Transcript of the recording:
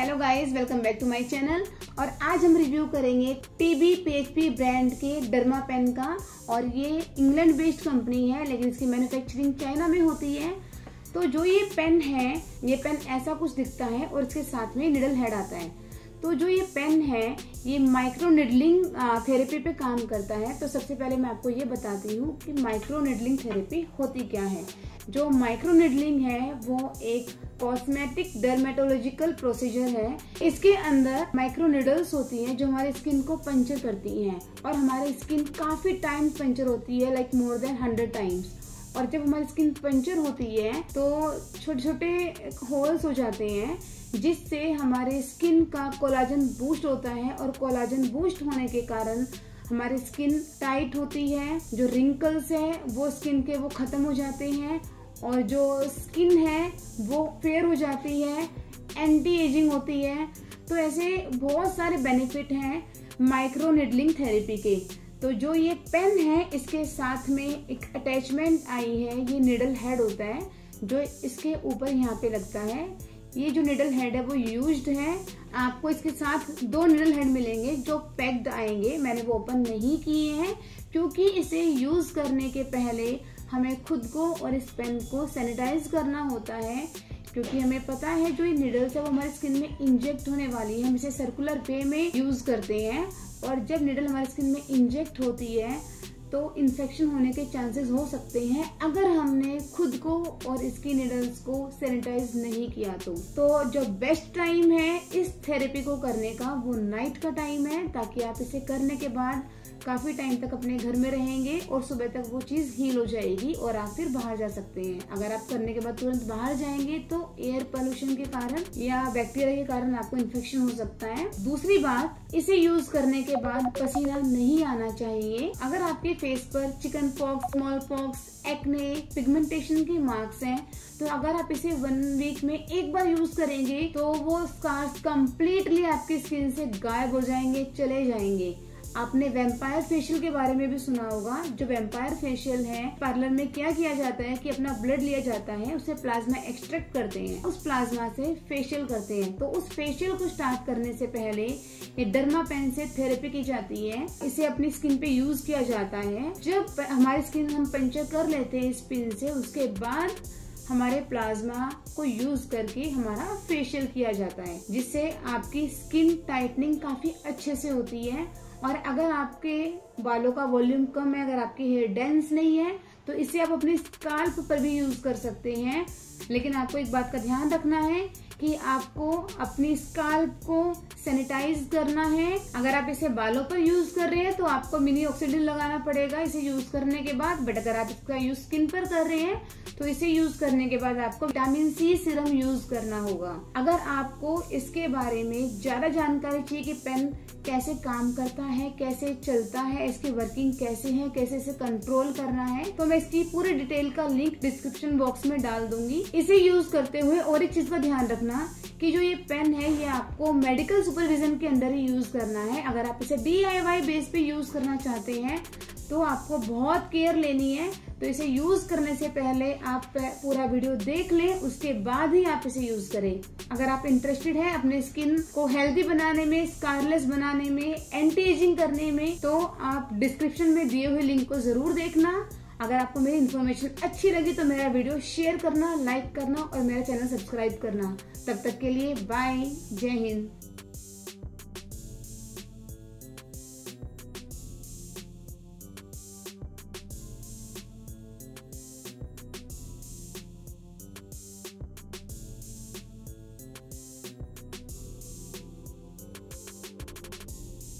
Hello guys, welcome back to my channel. और आज हम रिव्यू करेंगे टीबी पीएचपी ब्रांड के डर्मापेन का। और ये इंग्लैंड बेस्ड कंपनी है, लेकिन इसकी मैन्युफैक्चरिंग चाइना में होती है। तो जो ये पेन है, ये पेन ऐसा कुछ दिखता है और इसके साथ में निडल हेड आता है। तो जो ये पेन है, ये माइक्रो निडलिंग थेरेपी पे काम करता है। तो सबसे पहले मैं आपको ये बताती हूँ कि माइक्रो निडलिंग थेरेपी होती क्या है। जो माइक्रो निडलिंग है वो एक कॉस्मेटिक डर्मेटोलॉजिकल प्रोसीजर है। इसके अंदर माइक्रो निडल्स होती हैं जो हमारे स्किन को पंचर करती हैं, और हमारी स्किन काफ़ी टाइम्स पंचर होती है, लाइक मोर देन 100 टाइम्स। और जब हमारी स्किन पंचर होती है तो छोटे छोटे होल्स हो जाते हैं, जिससे हमारे स्किन का कोलाजन बूस्ट होता है। और कोलाजन बूस्ट होने के कारण हमारी स्किन टाइट होती है, जो रिंकल्स हैं वो स्किन के वो ख़त्म हो जाते हैं, और जो स्किन है वो फेयर हो जाती है, एंटी एजिंग होती है। तो ऐसे बहुत सारे बेनिफिट हैं माइक्रो निडलिंग थेरेपी के। तो जो ये पेन है, इसके साथ में एक अटैचमेंट आई है, ये निडल हेड होता है जो इसके ऊपर यहाँ पे लगता है। ये जो निडल हेड है वो यूज्ड है। आपको इसके साथ दो निडल हेड मिलेंगे जो पैक्ड आएंगे। मैंने वो ओपन नहीं किए हैं, क्योंकि इसे यूज़ करने के पहले हमें खुद को और इस पेन को सैनिटाइज करना होता है, क्योंकि हमें पता है जो ये निडल्स है वो हमारी स्किन में इंजेक्ट होने वाली है। हम इसे सर्कुलर वे में यूज़ करते हैं, और जब निडल हमारी स्किन में इंजेक्ट होती है तो इन्फेक्शन होने के चांसेस हो सकते हैं, अगर हमने खुद को और इसकी निडल्स को सैनिटाइज नहीं किया तो। जो बेस्ट टाइम है इस थेरेपी को करने का वो नाइट का टाइम है, ताकि आप इसे करने के बाद काफ़ी टाइम तक अपने घर में रहेंगे और सुबह तक वो चीज़ हील हो जाएगी और आप फिर बाहर जा सकते हैं। अगर आप करने के बाद तुरंत बाहर जाएंगे तो एयर पोल्यूशन के कारण या बैक्टीरिया के कारण आपको इन्फेक्शन हो सकता है। दूसरी बात, इसे यूज करने के बाद पसीना नहीं आना चाहिए। अगर आपके फेस पर chicken pox, small pox, acne, pigmentation के मार्क्स हैं, तो अगर आप इसे 1 वीक में एक बार यूज करेंगे तो वो स्कार्स कम्प्लीटली आपकी स्किन से गायब हो जाएंगे, चले जाएंगे। आपने वैम्पायर फेशियल के बारे में भी सुना होगा। जो वैम्पायर फेशियल है, पार्लर में क्या किया जाता है कि अपना ब्लड लिया जाता है, उसे प्लाज्मा एक्सट्रैक्ट करते हैं, उस प्लाज्मा से फेशियल करते हैं। तो उस फेशियल को स्टार्ट करने से पहले ये डर्मापेन से थेरेपी की जाती है। इसे अपनी स्किन पे यूज किया जाता है। जब हमारी स्किन हम पंचर कर लेते हैं इस पिन से, उसके बाद हमारे प्लाज्मा को यूज करके हमारा फेशियल किया जाता है, जिससे आपकी स्किन टाइटनिंग काफी अच्छे से होती है। और अगर आपके बालों का वॉल्यूम कम है, अगर आपकी हेयर डेंस नहीं है, तो इसे आप अपने स्काल्प पर भी यूज कर सकते हैं। लेकिन आपको एक बात का ध्यान रखना है कि आपको अपनी स्काल्प को सैनिटाइज करना है। अगर आप इसे बालों पर यूज कर रहे हैं तो आपको मिनोक्सिडिल लगाना पड़ेगा इसे यूज करने के बाद। बट अगर आप इसका यूज स्किन पर कर रहे हैं तो इसे यूज करने के बाद आपको विटामिन सी सीरम यूज करना होगा। अगर आपको इसके बारे में ज्यादा जानकारी चाहिए कि पेन कैसे काम करता है, कैसे चलता है, इसकी वर्किंग कैसे है, कैसे इसे कंट्रोल करना है, तो मैं इसकी पूरी डिटेल का लिंक डिस्क्रिप्शन बॉक्स में डाल दूंगी। इसे यूज करते हुए और एक चीज का ध्यान रखना कि जो ये पेन है, ये आपको मेडिकल सुपरविजन के अंदर ही यूज करना है। अगर आप इसे DIY बेस पे यूज करना चाहते हैं तो आपको बहुत केयर लेनी है। तो इसे यूज करने से पहले आप पूरा वीडियो देख लें, उसके बाद ही आप इसे यूज करें। अगर आप इंटरेस्टेड हैं अपने स्किन को हेल्दी बनाने में, स्कारलेस बनाने में, एंटी एजिंग करने में, तो आप डिस्क्रिप्शन में दिए हुए लिंक को जरूर देखना। अगर आपको मेरी इन्फॉर्मेशन अच्छी लगी तो मेरा वीडियो शेयर करना, लाइक करना और मेरा चैनल सब्सक्राइब करना। तब तक के लिए बाय, जय हिंद।